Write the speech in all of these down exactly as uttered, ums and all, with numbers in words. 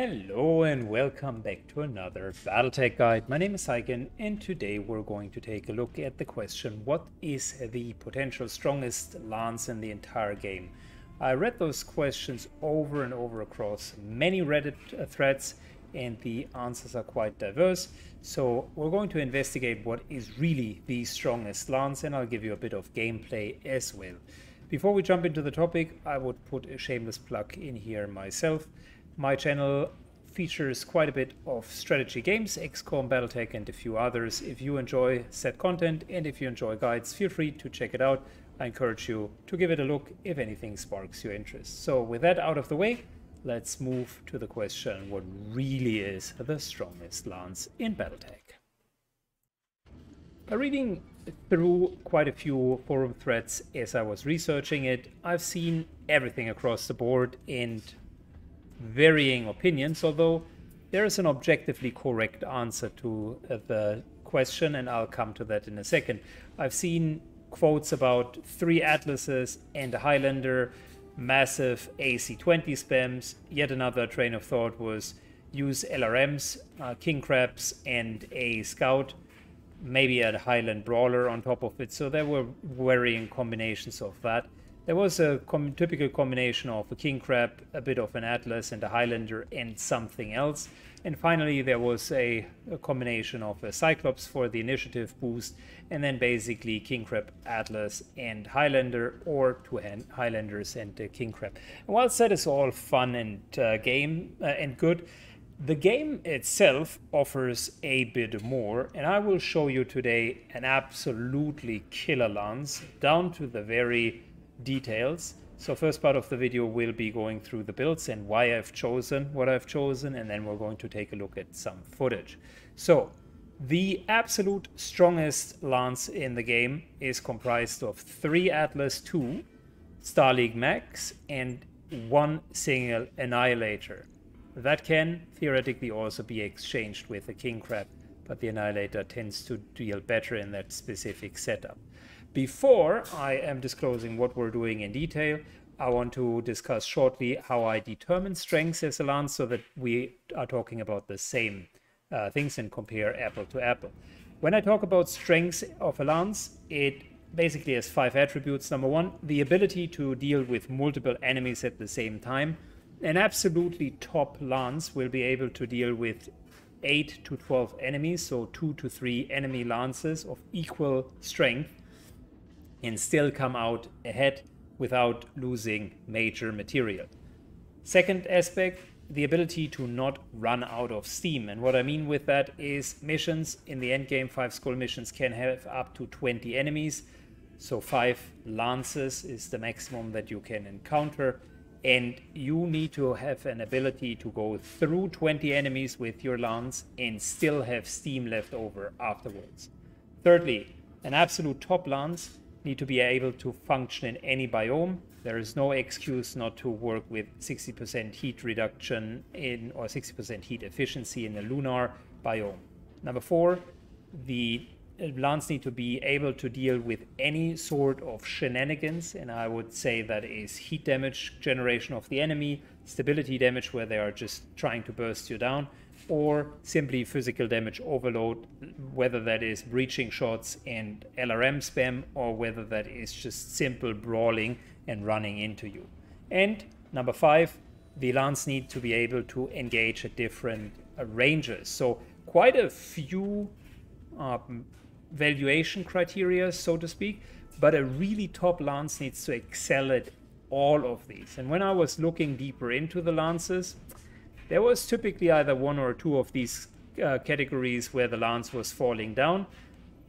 Hello and welcome back to another BattleTech guide. My name is Saiken and today we're going to take a look at the question, what is the potential strongest Lance in the entire game? I read those questions over and over across many Reddit threads and the answers are quite diverse. So we're going to investigate what is really the strongest Lance and I'll give you a bit of gameplay as well. Before we jump into the topic, I would put a shameless plug in here myself. My channel features quite a bit of strategy games, X COM, BattleTech and a few others. If you enjoy said content and if you enjoy guides, feel free to check it out. I encourage you to give it a look if anything sparks your interest. So with that out of the way, let's move to the question, what really is the strongest Lance in BattleTech? By reading through quite a few forum threads as I was researching it, I've seen everything across the board and varying opinions, although there is an objectively correct answer to uh, the question and I'll come to that in a second. I've seen quotes about three Atlases and a Highlander, massive A C twenty spams. Yet another train of thought was use L R Ms, uh, King Crabs and a Scout, maybe a Highland Brawler on top of it. So there were varying combinations of that. There was a com typical combination of a King Crab, a bit of an Atlas and a Highlander and something else. And finally there was a, a combination of a Cyclops for the initiative boost and then basically King Crab, Atlas and Highlander, or two Highlanders and a King Crab. And while that is all fun and uh, game uh, and good, the game itself offers a bit more, and I will show you today an absolutely killer Lance down to the very details. So first part of the video will be going through the builds and why I've chosen what I've chosen, and then we're going to take a look at some footage. So the absolute strongest Lance in the game is comprised of three Atlas, two Star League mechs and one single Annihilator. That can theoretically also be exchanged with a King Crab, but the Annihilator tends to deal better in that specific setup. Before I am disclosing what we're doing in detail, I want to discuss shortly how I determine strengths as a Lance so that we are talking about the same uh, things and compare apple to apple. When I talk about strengths of a Lance, it basically has five attributes. Number one, the ability to deal with multiple enemies at the same time. An absolutely top Lance will be able to deal with eight to twelve enemies, so two to three enemy Lances of equal strength, and still come out ahead without losing major material. Second aspect, the ability to not run out of steam. And what I mean with that is missions in the endgame, five skull missions can have up to twenty enemies. So five Lances is the maximum that you can encounter. And you need to have an ability to go through twenty enemies with your Lance and still have steam left over afterwards. Thirdly, an absolute top Lance need to be able to function in any biome. There is no excuse not to work with sixty percent heat reduction in or sixty percent heat efficiency in a lunar biome. Number four, the Lance need to be able to deal with any sort of shenanigans, and I would say that is heat damage generation of the enemy, stability damage where they are just trying to burst you down, or simply physical damage overload, whether that is breaching shots and L R M spam, or whether that is just simple brawling and running into you. And number five, the Lance need to be able to engage at different uh, ranges. So quite a few uh, valuation criteria, so to speak, but a really top Lance needs to excel at all of these. And when I was looking deeper into the Lances, there was typically either one or two of these uh, categories where the Lance was falling down,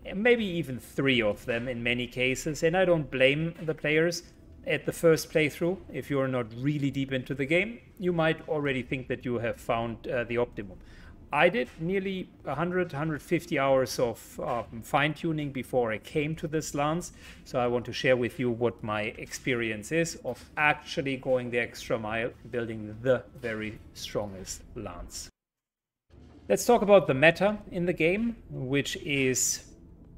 and maybe even three of them in many cases. And I don't blame the players at the first playthrough. If you're not really deep into the game, you might already think that you have found uh, the optimum. I did nearly one hundred, one hundred fifty hours of um, fine-tuning before I came to this Lance. So I want to share with you what my experience is of actually going the extra mile, building the very strongest Lance. Let's talk about the meta in the game, which is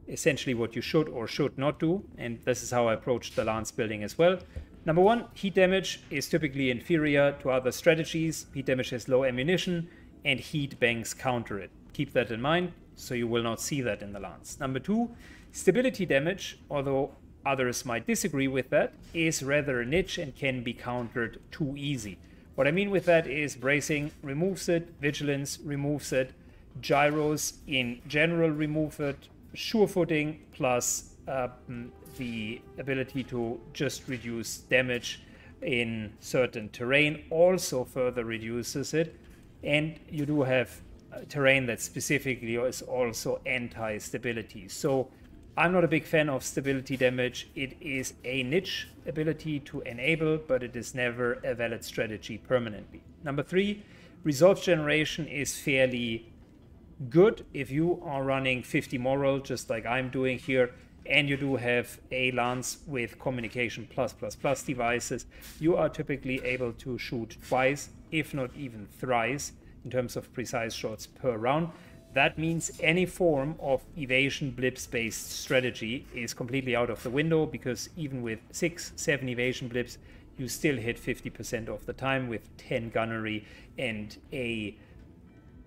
essentially what you should or should not do. And this is how I approached the Lance building as well. Number one, heat damage is typically inferior to other strategies. Heat damage has low ammunition, and heat banks counter it. Keep that in mind, so you will not see that in the Lance. Number two, stability damage, although others might disagree with that, is rather niche and can be countered too easy. What I mean with that is bracing removes it, vigilance removes it, gyros in general remove it, sure footing plus uh, the ability to just reduce damage in certain terrain also further reduces it. And you do have terrain that specifically is also anti-stability. So I'm not a big fan of stability damage. It is a niche ability to enable, but it is never a valid strategy permanently. Number three, resolve generation is fairly good if you are running fifty moral, just like I'm doing here, and you do have a Lance with communication plus plus plus devices. You are typically able to shoot twice, if not even thrice, in terms of precise shots per round. That means any form of evasion blips-based strategy is completely out of the window, because even with six, seven evasion blips, you still hit fifty percent of the time with ten gunnery and a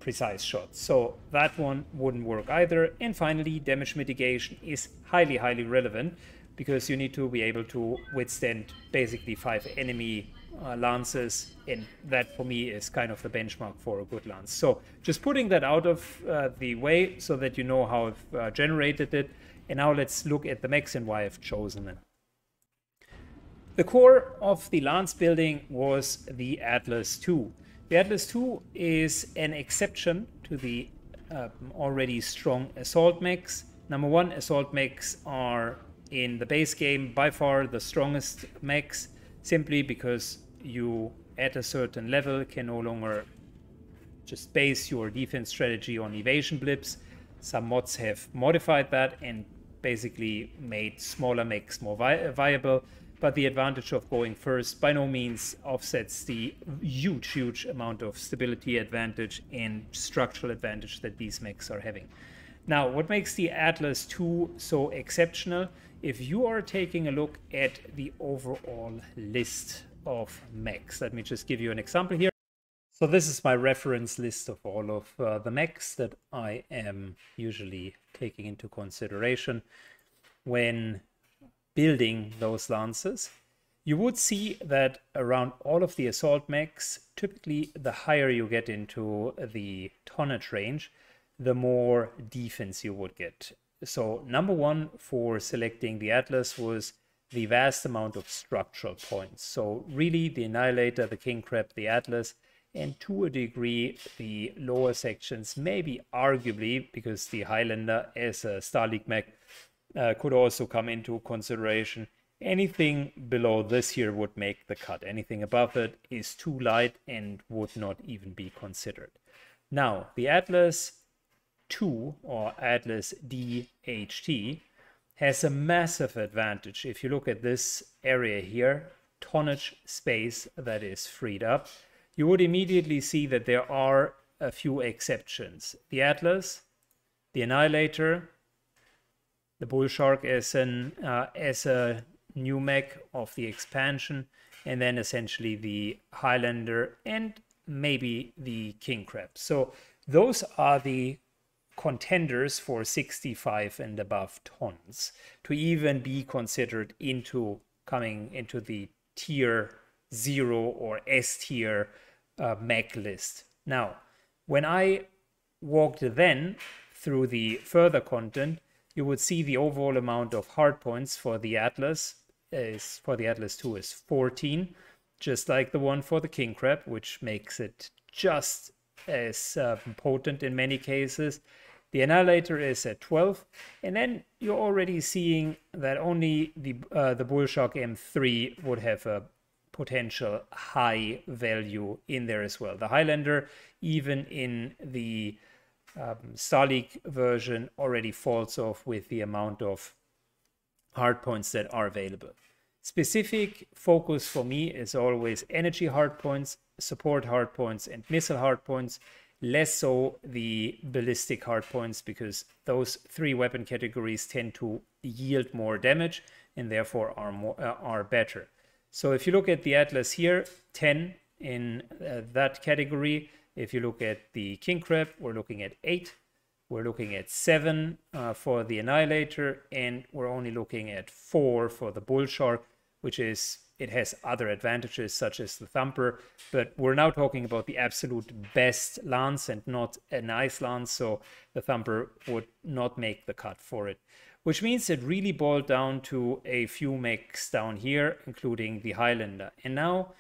precise shot. So that one wouldn't work either. And finally, damage mitigation is highly, highly relevant, because you need to be able to withstand basically five enemy Uh, lances, and that for me is kind of the benchmark for a good Lance. So just putting that out of uh, the way so that you know how I've uh, generated it. And now let's look at the mechs and why I've chosen them. The core of the Lance building was the Atlas two. The Atlas two is an exception to the uh, already strong assault mechs. Number one, assault mechs are in the base game by far the strongest mechs, simply because you, at a certain level, can no longer just base your defense strategy on evasion blips. Some mods have modified that and basically made smaller mechs more vi viable. But the advantage of going first by no means offsets the huge, huge amount of stability advantage and structural advantage that these mechs are having. Now, what makes the Atlas two so exceptional? If you are taking a look at the overall list of mechs, let me just give you an example here. So this is my reference list of all of uh, the mechs that I am usually taking into consideration when building those Lances. You would see that around all of the assault mechs, typically the higher you get into the tonnage range, the more defense you would get. So number one for selecting the Atlas was the vast amount of structural points. So really the Annihilator, the King Crab, the Atlas, and to a degree the lower sections, maybe arguably, because the Highlander as a Star League mech uh, could also come into consideration. Anything below this here would make the cut. Anything above it is too light and would not even be considered. Now the Atlas two or Atlas D H T has a massive advantage. If you look at this area here, tonnage space that is freed up, you would immediately see that there are a few exceptions. The Atlas, the Annihilator, the Bull Shark as, an, uh, as a new mech of the expansion, and then essentially the Highlander and maybe the King Crab. So those are the contenders for sixty-five and above tons to even be considered into coming into the tier zero or S tier uh, mech list. Now, when I walked then through the further content, you would see the overall amount of hard points for the Atlas is for the Atlas two is fourteen, just like the one for the King Crab, which makes it just as uh, potent in many cases. The Annihilator is at twelve, and then you're already seeing that only the uh, the Bull Shark M three would have a potential high value in there as well. The Highlander, even in the um, Star League version, already falls off with the amount of hard points that are available. Specific focus for me is always energy hard points, support hard points, and missile hard points, less so the ballistic hard points, because those three weapon categories tend to yield more damage and therefore are more uh, are better. So if you look at the Atlas here, ten in uh, that category. If you look at the King Crab, we're looking at eight. We're looking at seven uh, for the Annihilator, and we're only looking at four for the Bull Shark, which is, it has other advantages such as the Thumper, but we're now talking about the absolute best Lance and not a nice Lance, so the Thumper would not make the cut for it. Which means it really boiled down to a few mechs down here, including the Highlander. And now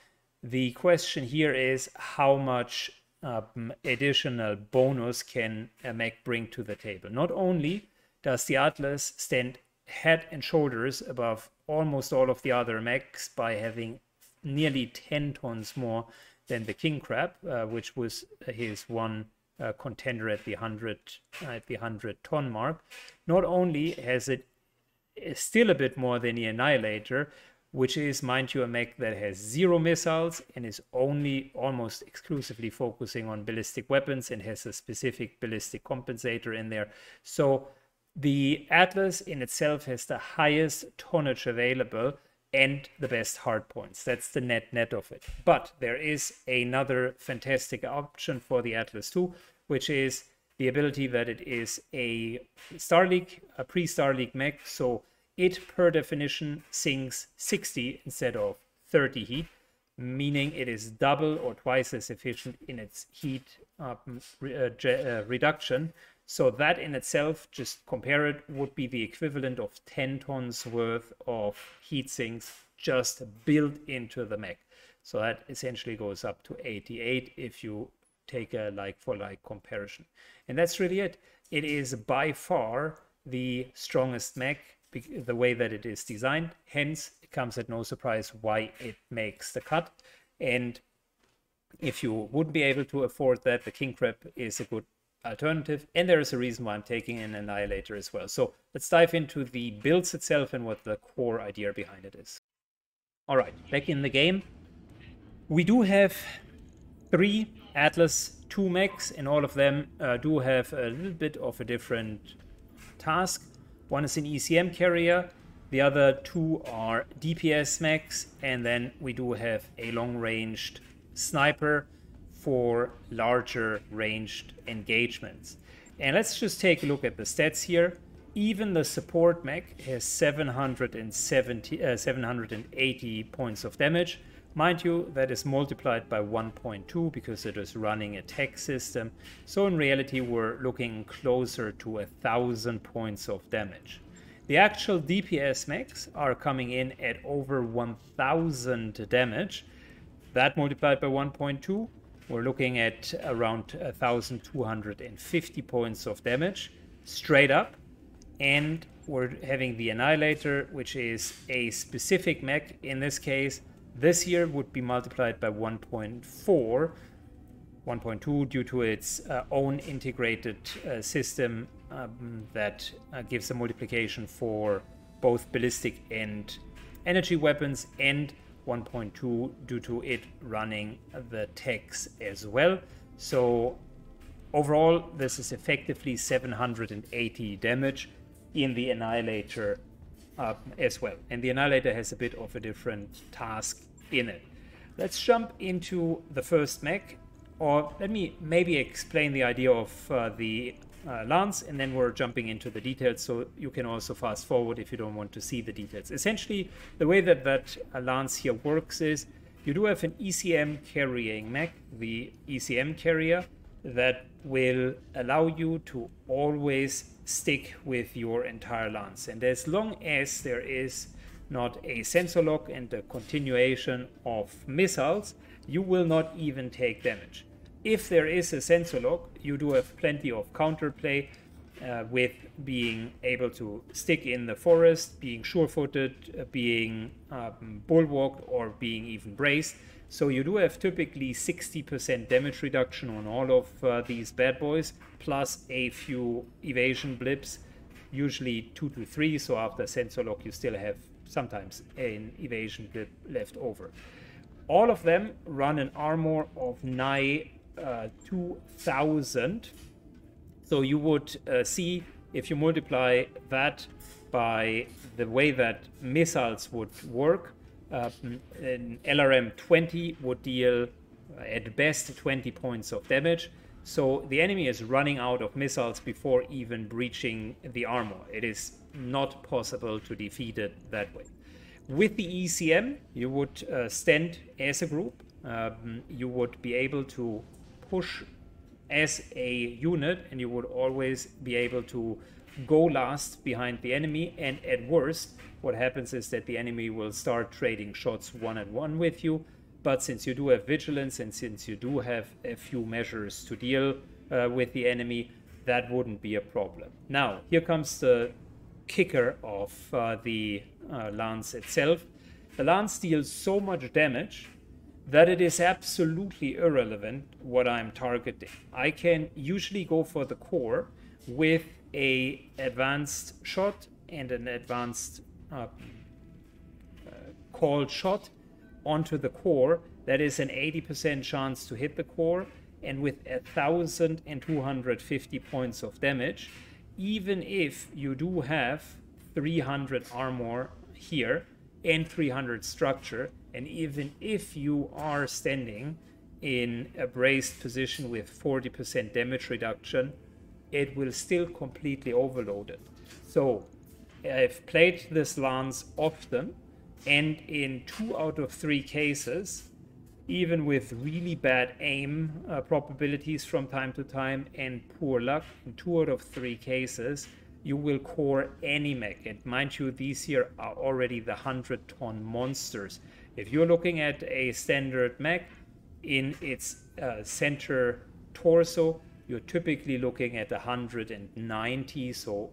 the question here is how much um, additional bonus can a mech bring to the table. Not only does the Atlas stand head and shoulders above almost all of the other mechs by having nearly ten tons more than the King Crab, uh, which was his one Uh, contender at the hundred uh, at the hundred ton mark. Not only has it still a bit more than the Annihilator, which is, mind you, a mech that has zero missiles and is only almost exclusively focusing on ballistic weapons and has a specific ballistic compensator in there. So the Atlas in itself has the highest tonnage available and the best hard points. That's the net net of it. But there is another fantastic option for the Atlas two, which is the ability that it is a Star League, a pre-Star League mech, so it per definition sinks sixty instead of thirty heat, meaning it is double or twice as efficient in its heat uh, re uh, uh, reduction. So that in itself, just compare it, would be the equivalent of ten tons worth of heat sinks just built into the mech. So that essentially goes up to eighty-eight if you take a like-for-like comparison. And that's really it. It is by far the strongest mech, the way that it is designed. Hence, it comes at no surprise why it makes the cut. And if you would be able to afford that, the King Crab is a good alternative, and there is a reason why I'm taking an Annihilator as well. So let's dive into the builds itself and what the core idea behind it is. All right, back in the game. We do have three Atlas two mechs, and all of them uh, do have a little bit of a different task. One is an E C M carrier, the other two are D P S mechs, and then we do have a long-ranged sniper for larger ranged engagements. And let's just take a look at the stats here. Even the support mech has seven hundred seventy, uh, seven hundred eighty points of damage. Mind you, that is multiplied by one point two because it is running a tech system. So in reality, we're looking closer to a thousand points of damage. The actual D P S mechs are coming in at over one thousand damage. That multiplied by one point two, we're looking at around one thousand two hundred fifty points of damage straight up. And we're having the Annihilator, which is a specific mech. In this case, this here would be multiplied by one point four, one point two due to its uh, own integrated uh, system um, that uh, gives a multiplication for both ballistic and energy weapons, and one point two due to it running the techs as well. So overall, this is effectively seven hundred eighty damage in the Annihilator uh, as well. And the Annihilator has a bit of a different task in it. Let's jump into the first mech, or let me maybe explain the idea of uh, the uh, Lance, and then we're jumping into the details, so you can also fast forward if you don't want to see the details. Essentially, the way that that uh, Lance here works is you do have an E C M carrying mech, the E C M carrier, that will allow you to always stick with your entire Lance, and as long as there is not a sensor lock and a continuation of missiles, you will not even take damage. If there is a sensor lock, you do have plenty of counterplay uh, with being able to stick in the forest, being sure-footed, being um, bulwarked, or being even braced. So you do have typically sixty percent damage reduction on all of uh, these bad boys, plus a few evasion blips, usually two to three. So after sensor lock, you still have sometimes an evasion blip left over. All of them run an armor of nigh Uh, two thousand, so you would uh, see, if you multiply that by the way that missiles would work, Uh, an L R M twenty would deal at best twenty points of damage. So the enemy is running out of missiles before even breaching the armor. It is not possible to defeat it that way. With the E C M, you would uh, stand as a group. Um, you would be able to push as a unit, and you would always be able to go last behind the enemy. And at worst, what happens is that the enemy will start trading shots one at one with you. But since you do have vigilance and since you do have a few measures to deal uh, with the enemy, that wouldn't be a problem. Now, here comes the kicker of uh, the uh, Lance itself. The Lance deals so much damage that it is absolutely irrelevant what I'm targeting. I can usually go for the core with an advanced shot and an advanced uh, uh, called shot onto the core. That is an eighty percent chance to hit the core, and with one thousand two hundred fifty points of damage, even if you do have three hundred armor here and three hundred structure, and even if you are standing in a braced position with forty percent damage reduction, it will still completely overload it. So I've played this Lance often, and in two out of three cases, even with really bad aim uh, probabilities from time to time and poor luck, in two out of three cases, you will core any mech. And mind you, these here are already the one hundred ton monsters. If you're looking at a standard mech in its uh, center torso, you're typically looking at one hundred ninety, so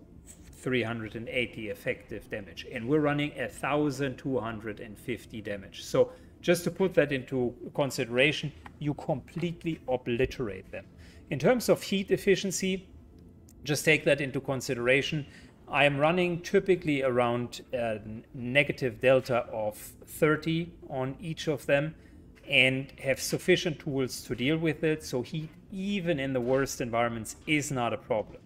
three hundred eighty effective damage, and we're running one thousand two hundred fifty damage. So just to put that into consideration, you completely obliterate them. In terms of heat efficiency, just take that into consideration. I am running typically around a negative delta of thirty on each of them and have sufficient tools to deal with it. So heat, even in the worst environments, is not a problem.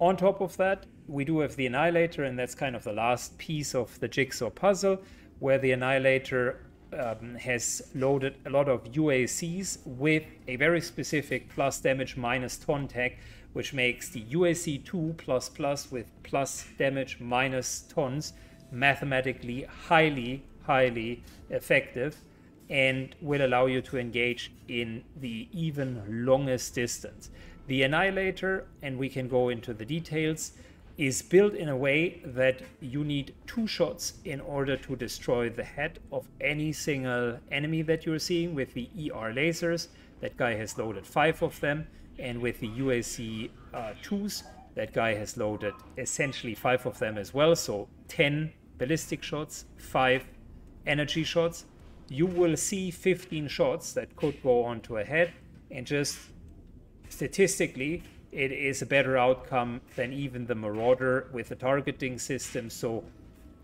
On top of that, we do have the Annihilator, and that's kind of the last piece of the jigsaw puzzle, where the Annihilator um, has loaded a lot of U A Cs with a very specific plus damage minus ton tag, which makes the U A C two plus plus with plus damage minus tons mathematically highly, highly effective, and will allow you to engage in the even longest distance. The Annihilator, and we can go into the details, is built in a way that you need two shots in order to destroy the head of any single enemy that you're seeing with the E R lasers. That guy has loaded five of them, and with the U A C uh, twos, that guy has loaded essentially five of them as well. So ten ballistic shots, five energy shots. You will see fifteen shots that could go onto a head, and just statistically, it is a better outcome than even the Marauder with the targeting system. So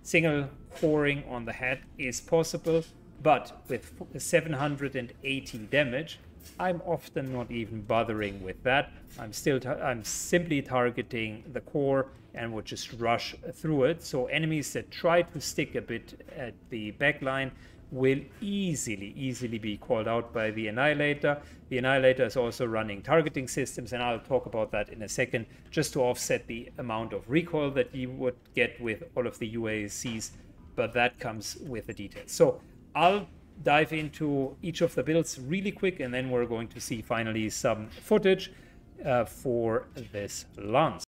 single coring on the head is possible, but with seven hundred eighty damage, I'm often not even bothering with that. I'm still I'm simply targeting the core and would just rush through it. So enemies that try to stick a bit at the back line will easily, easily be called out by the Annihilator. The Annihilator is also running targeting systems, and I'll talk about that in a second, just to offset the amount of recoil that you would get with all of the U A Cs, but that comes with the details. So I'll dive into each of the builds really quick, and then we're going to see finally some footage uh, for this Lance.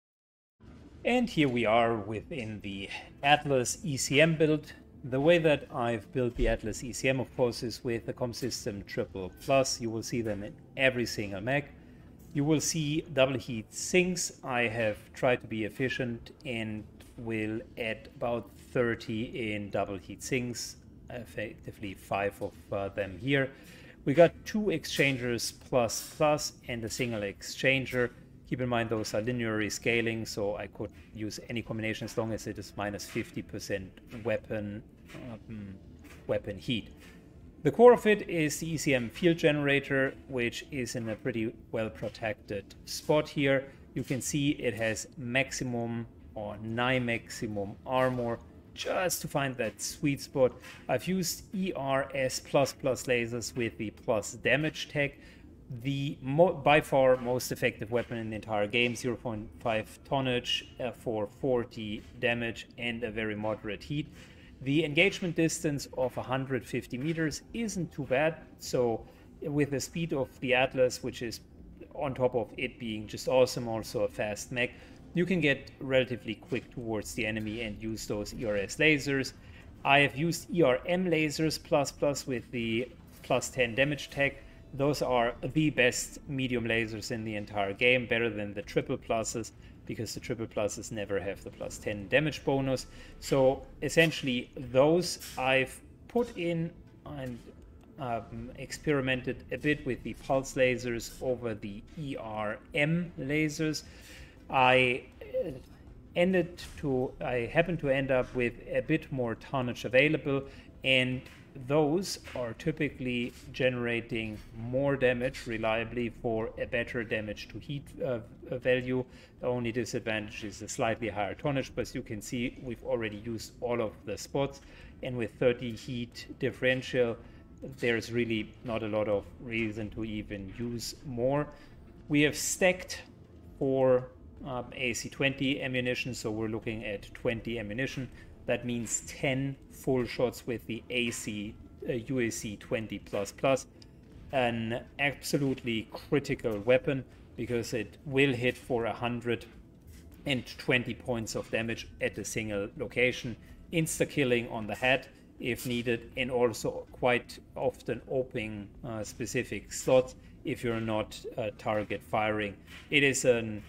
And here we are within the Atlas E C M build. The way that I've built the Atlas E C M, of course, is with the comm system triple plus. You will see them in every single mech. You will see double heat sinks. I have tried to be efficient and will add about thirty in double heat sinks, effectively five of uh, them here. We got two exchangers plus plus and a single exchanger. Keep in mind those are linearly scaling, so I could use any combination as long as it is minus fifty percent weapon um, weapon heat. The core of it is the E C M field generator, which is in a pretty well protected spot here. You can see it has maximum or nigh maximum armor just to find that sweet spot. I've used E R S plus plus lasers with the plus damage tech. The mo by far most effective weapon in the entire game, zero point five tonnage uh, for forty damage and a very moderate heat. The engagement distance of one hundred fifty meters isn't too bad, so with the speed of the Atlas, which is on top of it being just awesome, also a fast mech, you can get relatively quick towards the enemy and use those E R S lasers. I have used E R M lasers plus plus with the plus ten damage tech. Those are the best medium lasers in the entire game, better than the triple pluses, because the triple pluses never have the plus ten damage bonus. So essentially those I've put in and um, experimented a bit with the pulse lasers over the E R M lasers. I ended to I happened to end up with a bit more tonnage available, and those are typically generating more damage reliably for a better damage to heat uh, value. The only disadvantage is a slightly higher tonnage, but as you can see, we've already used all of the spots, and with thirty heat differential, there's really not a lot of reason to even use more. We have stacked for um, A C twenty ammunition, so we're looking at twenty ammunition. That means ten full shots with the A C U A C twenty plus plus, an absolutely critical weapon because it will hit for one hundred twenty points of damage at a single location, insta-killing on the head if needed, and also quite often opening uh, specific slots if you're not uh, target firing. It is an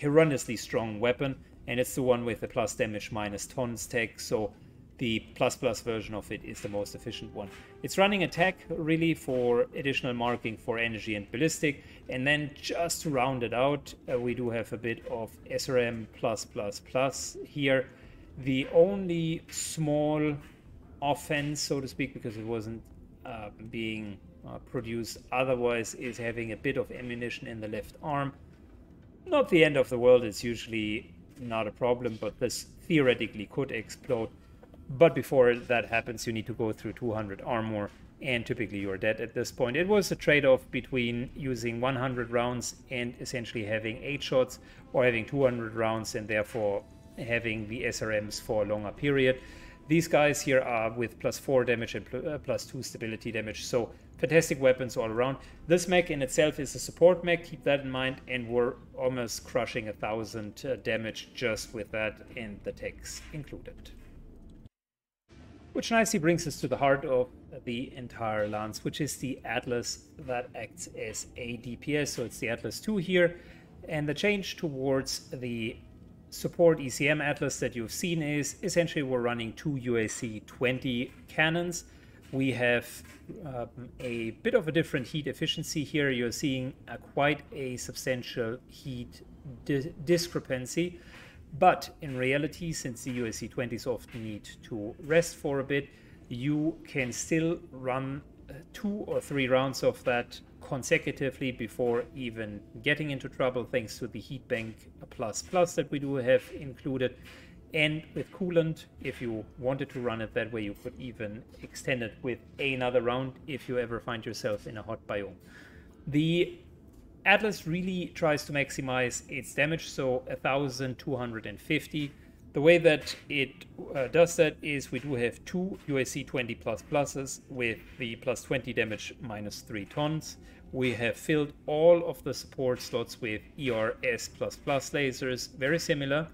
horrendously strong weapon, and it's the one with the plus damage minus tons tech, so the plus plus version of it is the most efficient one. It's running attack really for additional marking for energy and ballistic, and then just to round it out, uh, we do have a bit of S R M plus plus plus here. The only small offense, so to speak, because it wasn't uh, being uh, produced otherwise, is having a bit of ammunition in the left arm. Not the end of the world, it's usually not a problem, but this theoretically could explode. But before that happens, you need to go through two hundred armor, and typically you're dead at this point. It was a trade-off between using one hundred rounds and essentially having eight shots, or having two hundred rounds and therefore having the S R Ms for a longer period. These guys here are with plus four damage and plus two stability damage, so fantastic weapons all around. This mech in itself is a support mech, keep that in mind, and we're almost crushing a thousand uh, damage just with that and the techs included. Which nicely brings us to the heart of the entire Lance, which is the Atlas that acts as a D P S, so it's the Atlas two here, and the change towards the support E C M Atlas that you've seen is essentially we're running two U A C twenty cannons. We have um, a bit of a different heat efficiency here. You're seeing a, quite a substantial heat di discrepancy, but in reality, since the U A C twenties often need to rest for a bit, you can still run two or three rounds of that consecutively before even getting into trouble, thanks to the heat bank plus plus that we do have included. And with coolant, if you wanted to run it that way, you could even extend it with another round if you ever find yourself in a hot biome. The Atlas really tries to maximize its damage, so one thousand two hundred fifty. The way that it uh, does that is we do have two U A C twenty plus pluses with the plus twenty damage minus three tons. We have filled all of the support slots with E R S plus plus lasers, very similar.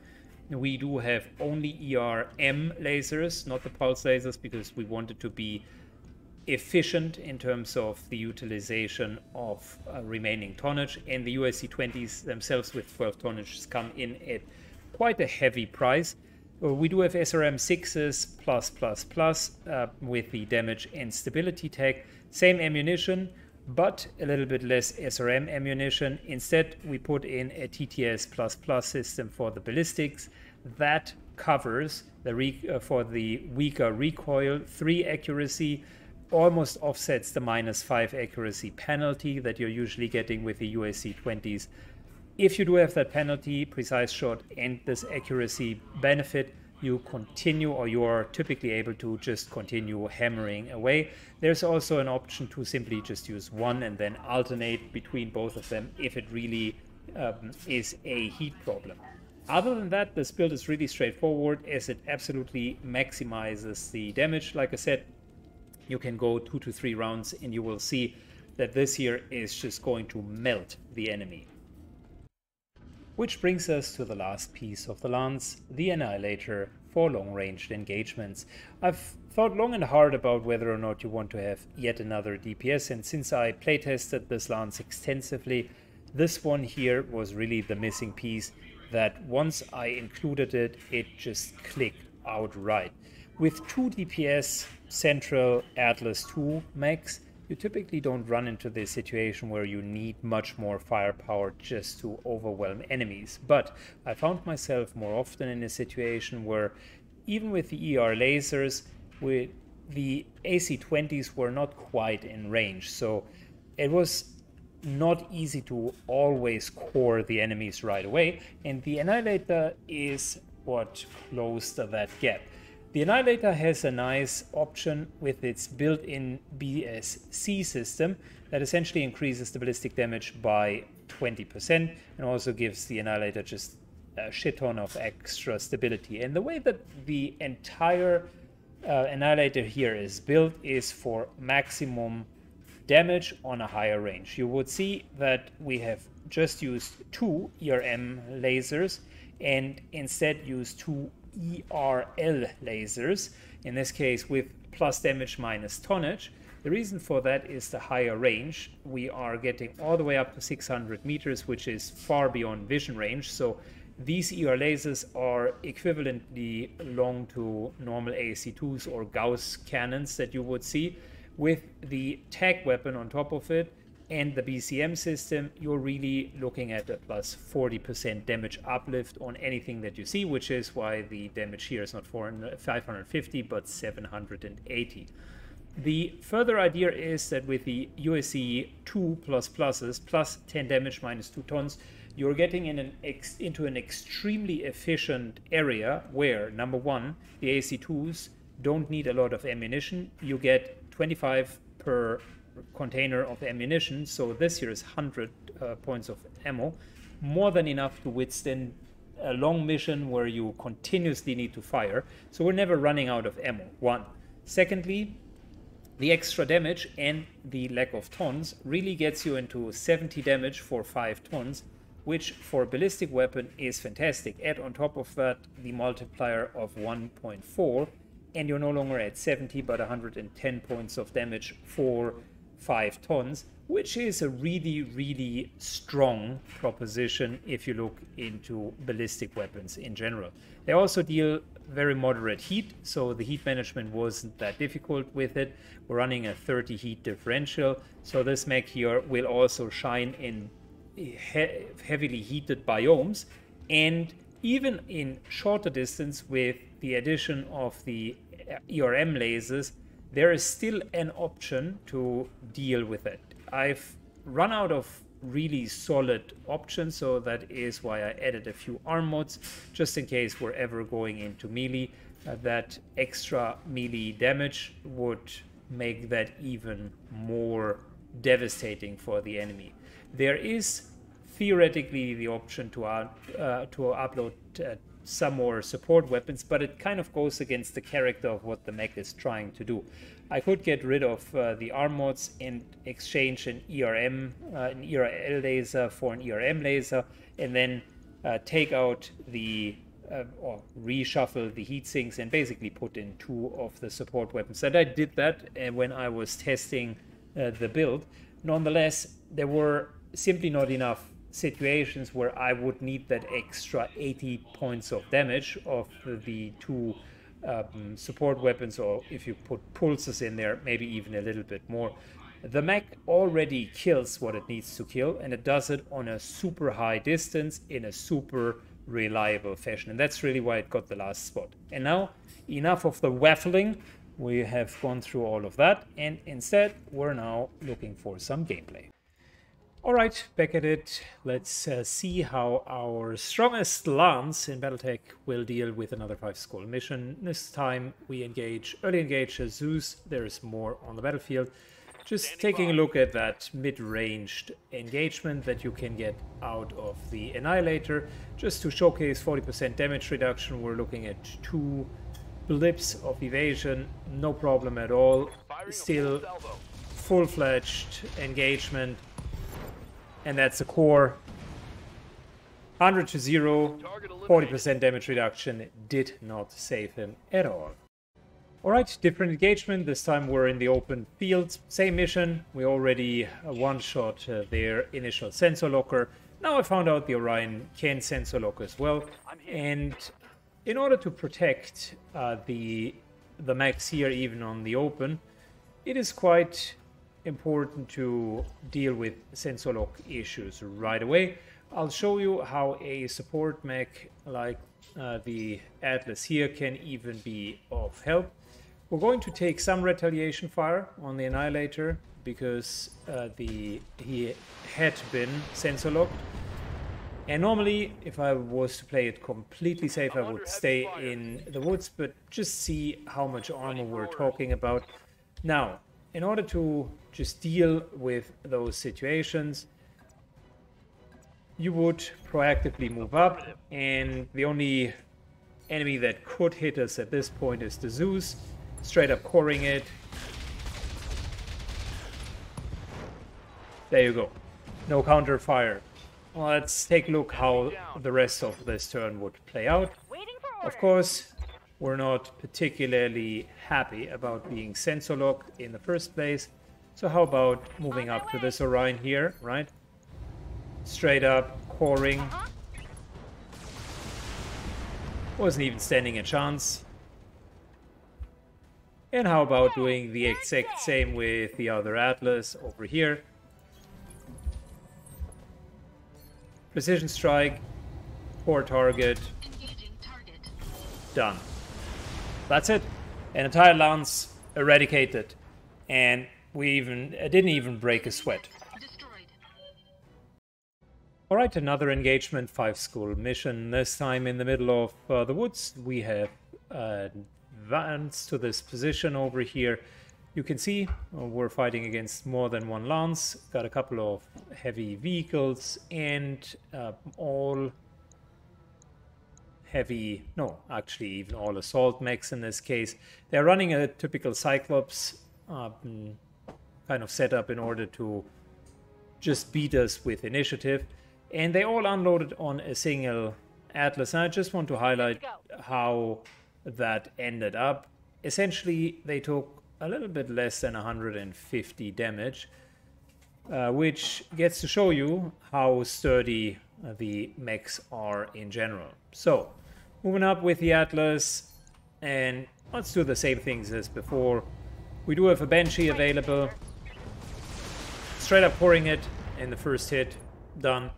We do have only E R M lasers, not the pulse lasers, because we wanted to be efficient in terms of the utilization of uh, remaining tonnage, and the U A C twenties themselves with twelve tonnages come in at quite a heavy price. We do have S R M sixes plus plus plus uh, with the damage and stability tech, same ammunition, but a little bit less S R M ammunition. Instead, we put in a T T S plus plus system for the ballistics that covers the re uh, for the weaker recoil, three accuracy, almost offsets the minus five accuracy penalty that you're usually getting with the U A C twenties. If you do have that penalty, precise shot, and this accuracy benefit, you continue, or you are typically able to just continue hammering away. There's also an option to simply just use one and then alternate between both of them if it really um, is a heat problem. Other than that, this build is really straightforward as it absolutely maximizes the damage. Like I said, you can go two to three rounds and you will see that this here is just going to melt the enemy. Which brings us to the last piece of the Lance, the Annihilator for long-ranged engagements. I've thought long and hard about whether or not you want to have yet another D P S, and since I playtested this Lance extensively, this one here was really the missing piece that once I included it, it just clicked outright. With two D P S central Atlas two mechs, you typically don't run into this situation where you need much more firepower just to overwhelm enemies. But I found myself more often in a situation where even with the E R lasers, we, the A C twenties were not quite in range. So it was not easy to always core the enemies right away. And the Annihilator is what closed that gap. The Annihilator has a nice option with its built-in B S C system that essentially increases the ballistic damage by twenty percent and also gives the Annihilator just a shit ton of extra stability. And the way that the entire uh, Annihilator here is built is for maximum damage on a higher range. You would see that we have just used two E R M lasers and instead used two E R L lasers, in this case with plus damage minus tonnage. The reason for that is the higher range. We are getting all the way up to six hundred meters, which is far beyond vision range. So these E R lasers are equivalently long to normal A C twos or Gauss cannons that you would see. With the tag weapon on top of it and the B C M system, you're really looking at a plus forty percent damage uplift on anything that you see, which is why the damage here is not five hundred fifty but seven hundred eighty. The further idea is that with the U A C two plus pluses, plus ten damage minus two tons, you're getting in an ex into an extremely efficient area where, number one, the A C twos don't need a lot of ammunition. You get twenty-five per container of ammunition, so this here is one hundred uh, points of ammo, more than enough to withstand a long mission where you continuously need to fire. So we're never running out of ammo, one. Secondly, the extra damage and the lack of tons really gets you into seventy damage for five tons, which for a ballistic weapon is fantastic. Add on top of that the multiplier of one point four, and you're no longer at seventy but one hundred ten points of damage for five tons, which is a really, really strong proposition if you look into ballistic weapons in general. They also deal very moderate heat, so the heat management wasn't that difficult with it. We're running a thirty heat differential, so this mech here will also shine in he- heavily heated biomes, and even in shorter distance with the addition of the E R M lasers, there is still an option to deal with it. I've run out of really solid options, so that is why I added a few arm mods, just in case we're ever going into melee. Uh, that extra melee damage would make that even more devastating for the enemy. There is theoretically the option to, uh, uh, to upload uh, some more support weapons, but it kind of goes against the character of what the mech is trying to do. I could get rid of uh, the arm mods and exchange an E R M, uh, an E R L laser for an E R M laser, and then uh, take out the uh, or reshuffle the heat sinks and basically put in two of the support weapons. And I did that uh, when I was testing uh, the build. Nonetheless, there were simply not enough situations where I would need that extra eighty points of damage of the two um, support weapons, or if you put pulses in there, maybe even a little bit more. The mech already kills what it needs to kill, and it does it on a super high distance in a super reliable fashion, and that's really why it got the last spot. And now, enough of the waffling. We have gone through all of that, and instead we're now looking for some gameplay. Alright, back at it. Let's uh, see how our strongest Lance in BattleTech will deal with another five skull mission. This time we engage, early engage uh, Zeus. There is more on the battlefield. Just Standing taking by. a look at that mid-ranged engagement that you can get out of the Annihilator. Just to showcase forty percent damage reduction, we're looking at two blips of evasion. No problem at all. Still full-fledged engagement. And that's the core. one hundred to zero, forty percent damage reduction did not save him at all. Alright, different engagement. This time we're in the open field. Same mission. We already one-shot uh, their initial sensor locker. Now I found out the Orion can sensor lock as well. And in order to protect uh, the, the mechs here, even on the open, it is quite important to deal with sensor lock issues right away. I'll show you how a support mech like uh, the Atlas here can even be of help. We're going to take some retaliation fire on the Annihilator because uh, the he had been sensor locked. And normally, if I was to play it completely safe, I would stay in the woods, but just see how much armor we're talking about. Now, in order to just deal with those situations, you would proactively move up, and the only enemy that could hit us at this point is the Zeus, straight up coring it. There you go. No counter fire. Well, let's take a look how the rest of this turn would play out. Of course, we're not particularly happy about being sensor locked in the first place. So how about moving up to this Orion here, right? Straight up, coring. Uh-huh. Wasn't even standing a chance. And how about doing the exact same with the other Atlas over here? Precision strike, core target. target. Done. That's it. An entire Lance eradicated, and we even didn't even break a sweat. Destroyed. All right, another engagement, five school mission. This time in the middle of uh, the woods, we have uh, advanced to this position over here. You can see uh, we're fighting against more than one Lance. Got a couple of heavy vehicles and uh, all. Heavy, no, actually even all assault mechs in this case. They're running a typical Cyclops um, kind of setup in order to just beat us with initiative. And they all unloaded on a single Atlas. And I just want to highlight how that ended up. Essentially, they took a little bit less than one hundred fifty damage, uh, which gets to show you how sturdy uh, the mechs are in general. So, moving up with the Atlas, and let's do the same things as before. We do have a Banshee available. Straight up pouring it, and the first hit, done.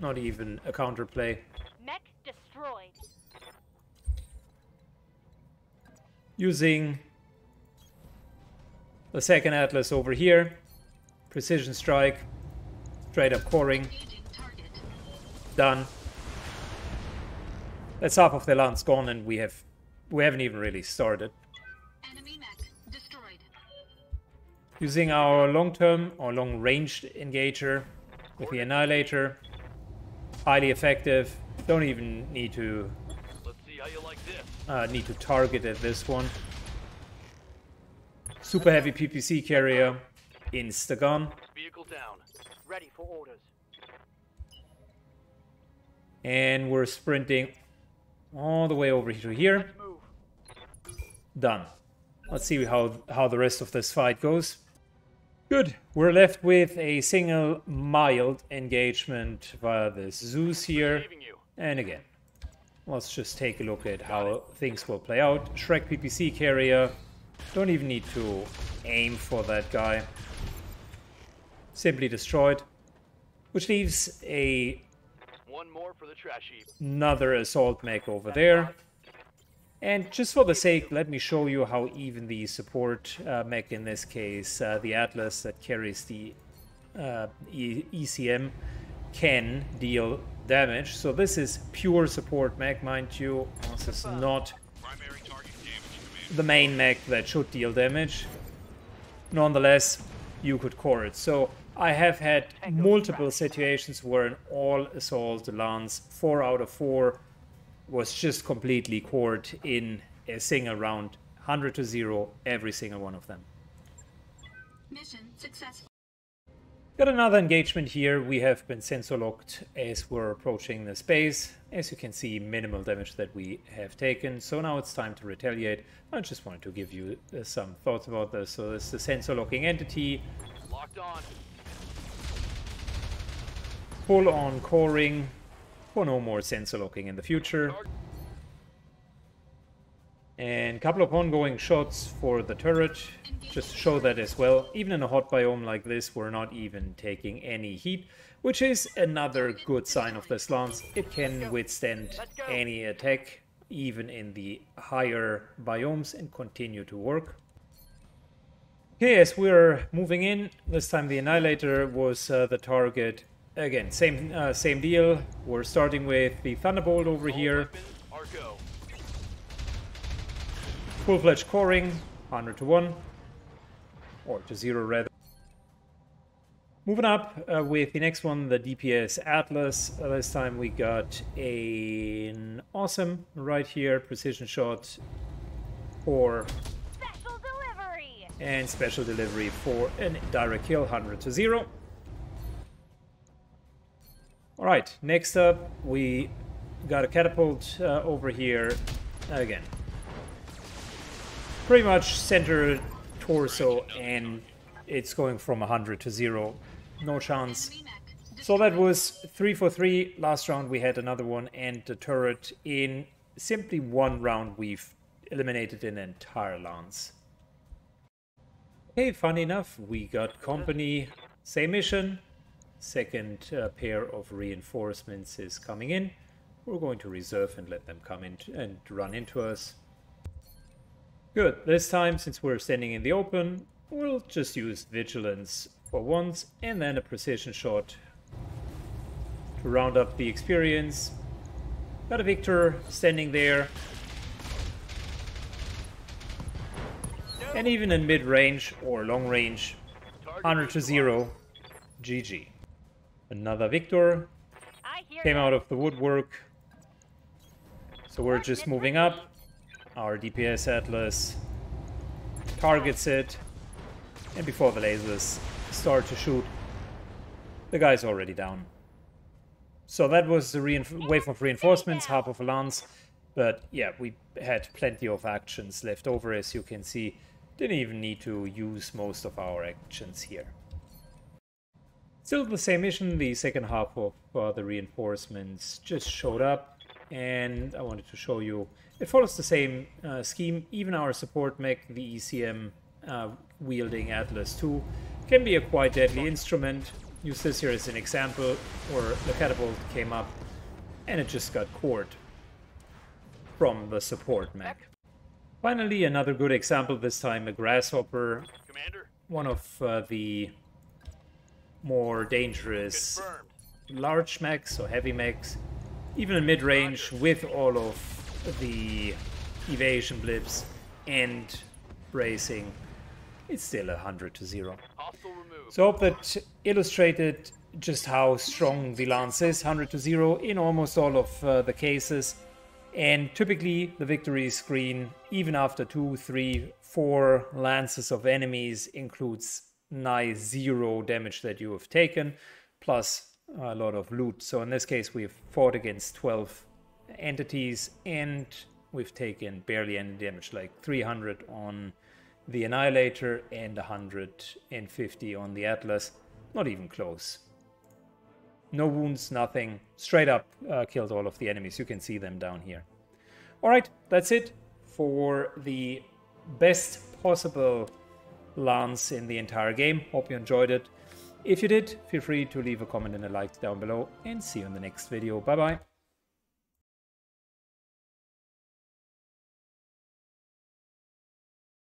Not even a counterplay. Mech destroyed. Using the second Atlas over here. Precision strike. Straight up coring. Done. That's half of the Lance gone, and we have we haven't even really started. Enemy mech destroyed. Using our long-term or long-ranged engager with the Annihilator, highly effective. Don't even need to Let's see how you like this. Uh, need to target at this one. Super heavy P P C carrier, instagun. Vehicle down. Ready for orders. And we're sprinting all the way over to here. Done. Let's see how, how the rest of this fight goes. Good. We're left with a single mild engagement via this Zeus here. And again, let's just take a look at how things will play out. Shrek P P C carrier. Don't even need to aim for that guy. Simply destroyed. Which leaves a One more for the trash heap. Another assault mech over there. And just for the sake, let me show you how even the support uh, mech, in this case, uh, the Atlas that carries the uh, E C M can deal damage. So this is pure support mech, mind you. This is not the main mech that should deal damage. Nonetheless, you could core it. So I have had multiple situations where an all-assault Lance four out of four was just completely cored in a single round, one hundred to zero, every single one of them. Mission successful. Got another engagement here. We have been sensor locked as we're approaching the space. As you can see, minimal damage that we have taken. So now it's time to retaliate. I just wanted to give you uh, some thoughts about this. So it's the sensor locking entity. Locked on. Full on coring for no more sensor locking in the future. And a couple of ongoing shots for the turret, just to show that as well. Even in a hot biome like this, we're not even taking any heat, which is another good sign of this Lance. It can withstand any attack, even in the higher biomes, and continue to work. Okay, as we're moving in, this time the Annihilator was uh, the target. Again, same, uh, same deal. We're starting with the Thunderbolt over here. Full-fledged coring, one hundred to one, or to zero rather. Moving up uh, with the next one, the D P S Atlas. Uh, this time we got a, an awesome right here, precision shot for special delivery. And special delivery for a direct kill, one hundred to zero. All right, next up we got a catapult uh, over here again. Pretty much center torso, and it's going from one hundred to zero. No chance. So that was three for three. Last round we had another one, and the turret. In simply one round we've eliminated an entire Lance. Hey, funny enough, we got company. Same mission. Second uh, pair of reinforcements is coming in. We're going to reserve and let them come in and run into us. Good. This time, since we're standing in the open, we'll just use vigilance for once, and then a precision shot to round up the experience. Got a Victor standing there. And even in mid-range or long-range, one hundred to zero, G G. Another Victor came out of the woodwork. So we're just moving up. Our D P S Atlas targets it, and before the lasers start to shoot, the guy's already down. So that was the wave of reinforcements, half of a Lance, but yeah, we had plenty of actions left over, as you can see. Didn't even need to use most of our actions here. Still the same mission, the second half of uh, the reinforcements just showed up, and I wanted to show you it follows the same uh, scheme. Even our support mech, the E C M uh, wielding Atlas two, can be a quite deadly instrument. Use this here as an example, or the catapult came up and it just got cored from the support mech. Finally, another good example, this time a Grasshopper, Commander. One of uh, the more dangerous Confirmed. large mechs or heavy mechs. Even in mid-range, with all of the evasion blips and bracing, it's still one hundred to zero. So I hope that illustrated just how strong the Lance is, one hundred to zero in almost all of uh, the cases. And typically the victory screen, even after two, three, four Lances of enemies, includes nigh zero damage that you have taken, plus a lot of loot. So in this case we've fought against twelve entities and we've taken barely any damage, like three hundred on the Annihilator and one hundred fifty on the Atlas. Not even close. No wounds, nothing. Straight up uh, killed all of the enemies. You can see them down here. Alright, that's it for the best possible Lance in the entire game. Hope you enjoyed it. If you did, feel free to leave a comment and a like down below, and see you in the next video. Bye bye.